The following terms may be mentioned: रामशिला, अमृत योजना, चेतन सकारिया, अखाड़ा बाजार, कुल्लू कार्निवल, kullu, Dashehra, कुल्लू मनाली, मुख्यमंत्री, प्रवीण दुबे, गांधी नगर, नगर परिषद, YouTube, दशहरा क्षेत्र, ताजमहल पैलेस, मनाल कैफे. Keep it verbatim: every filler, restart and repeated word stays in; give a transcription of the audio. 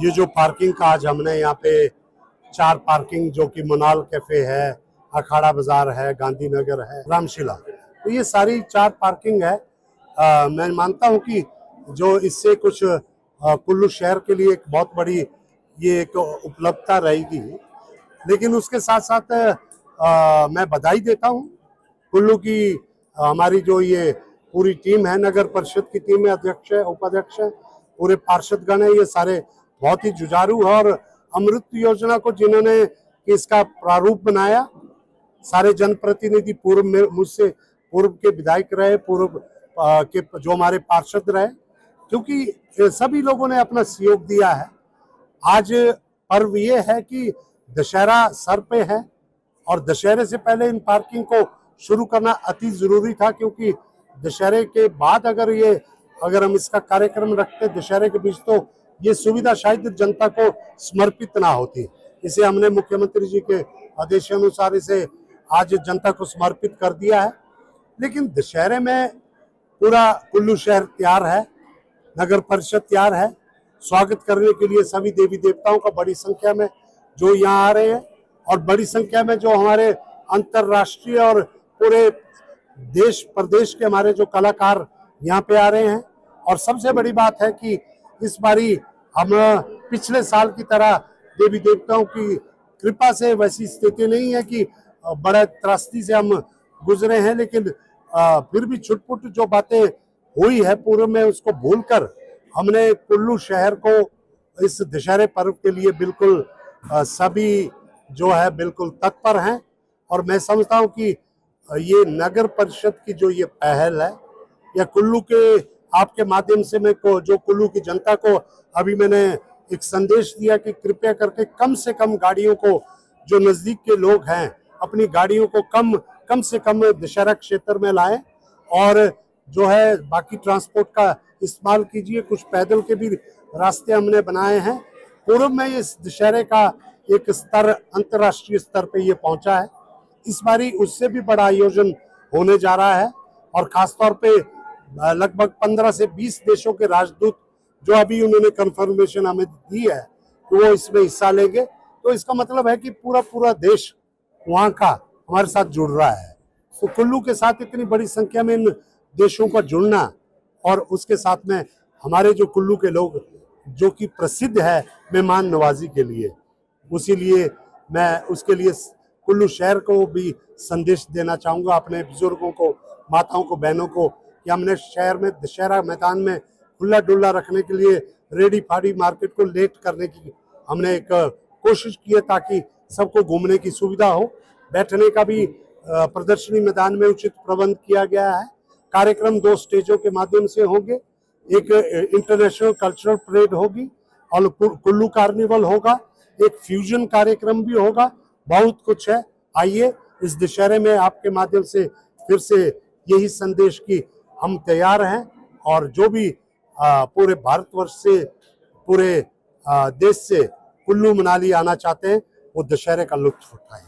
ये जो पार्किंग का आज हमने यहाँ पे चार पार्किंग जो कि मनाल कैफे है, अखाड़ा बाजार है, गांधी नगर है, रामशिला, तो ये सारी चार पार्किंग है। आ, मैं मानता हूँ कि जो इससे कुछ कुल्लू शहर के लिए एक बहुत बड़ी ये एक उपलब्धता रहेगी। लेकिन उसके साथ साथ आ, मैं बधाई देता हूँ कुल्लू की, हमारी जो ये पूरी टीम है, नगर परिषद की टीम है, अध्यक्ष है, उपाध्यक्ष है, पूरे पार्षदगण है, ये सारे बहुत ही जुझारू है। और अमृत योजना को जिन्होंने इसका प्रारूप बनाया, सारे जनप्रतिनिधि पूर्व में मुझसे पूर्व के विधायक रहे, पूर्व के जो हमारे पार्षद रहे, क्योंकि सभी लोगों ने अपना सहयोग दिया है। आज पर्व ये है कि दशहरा सर पे है और दशहरे से पहले इन पार्किंग को शुरू करना अति जरूरी था, क्योंकि दशहरे के बाद अगर ये अगर हम इसका कार्यक्रम रखते दशहरे के बीच तो ये सुविधा शायद जनता को समर्पित ना होती। इसे हमने मुख्यमंत्री जी के आदेशानुसार इसे आज जनता को समर्पित कर दिया है। लेकिन दशहरे में पूरा कुल्लू शहर तैयार है, नगर परिषद तैयार है स्वागत करने के लिए सभी देवी देवताओं का, बड़ी संख्या में जो यहाँ आ रहे हैं और बड़ी संख्या में जो हमारे अंतर्राष्ट्रीय और पूरे देश प्रदेश के हमारे जो कलाकार यहाँ पे आ रहे हैं। और सबसे बड़ी बात है कि इस बारी हम पिछले साल की तरह देवी देवताओं की कृपा से वैसी स्थिति नहीं है कि बड़े त्रासदी से हम गुजरे हैं, लेकिन फिर भी छुटपुट जो बातें हुई है पूर्व में उसको भूलकर हमने कुल्लू शहर को इस दशहरे पर्व के लिए बिल्कुल सभी जो है बिल्कुल तत्पर हैं। और मैं समझता हूं कि ये नगर परिषद की जो ये पहल है या कुल्लू के आपके माध्यम से मैं को जो कुल्लू की जनता को अभी मैंने एक संदेश दिया कि कृपया करके कम से कम गाड़ियों को, जो नज़दीक के लोग हैं अपनी गाड़ियों को कम कम से कम दशहरा क्षेत्र में लाएं और जो है बाकी ट्रांसपोर्ट का इस्तेमाल कीजिए। कुछ पैदल के भी रास्ते हमने बनाए हैं। पूर्व में इस दशहरे का एक स्तर अंतर्राष्ट्रीय स्तर पर ये पहुँचा है, इस बारी उससे भी बड़ा आयोजन होने जा रहा है। और ख़ासतौर पर लगभग पंद्रह से बीस देशों के राजदूत जो अभी उन्होंने कंफर्मेशन हमें दी है कि वो इसमें हिस्सा लेंगे, तो इसका मतलब है कि पूरा पूरा देश वहाँ का हमारे साथ जुड़ रहा है। तो कुल्लू के साथ इतनी बड़ी संख्या में इन देशों का जुड़ना और उसके साथ में हमारे जो कुल्लू के लोग जो कि प्रसिद्ध है मेहमान नवाजी के लिए, उसी लिए मैं उसके लिए कुल्लू शहर को भी संदेश देना चाहूँगा अपने बुजुर्गों को, माताओं को, बहनों को, कि हमने शहर में दशहरा मैदान में खुला डुल्ला रखने के लिए रेडी फाड़ी मार्केट को लेट करने की हमने एक कोशिश की है, ताकि सबको घूमने की सुविधा हो। बैठने का भी प्रदर्शनी मैदान में उचित प्रबंध किया गया है। कार्यक्रम दो स्टेजों के माध्यम से होंगे, एक इंटरनेशनल कल्चरल परेड होगी और कुल्लू कार्निवल होगा, एक फ्यूजन कार्यक्रम भी होगा। बहुत कुछ है। आइए इस दशहरे में आपके माध्यम से फिर से यही संदेश की हम तैयार हैं और जो भी पूरे भारतवर्ष से पूरे देश से कुल्लू मनाली आना चाहते हैं वो दशहरे का लुत्फ उठाएं।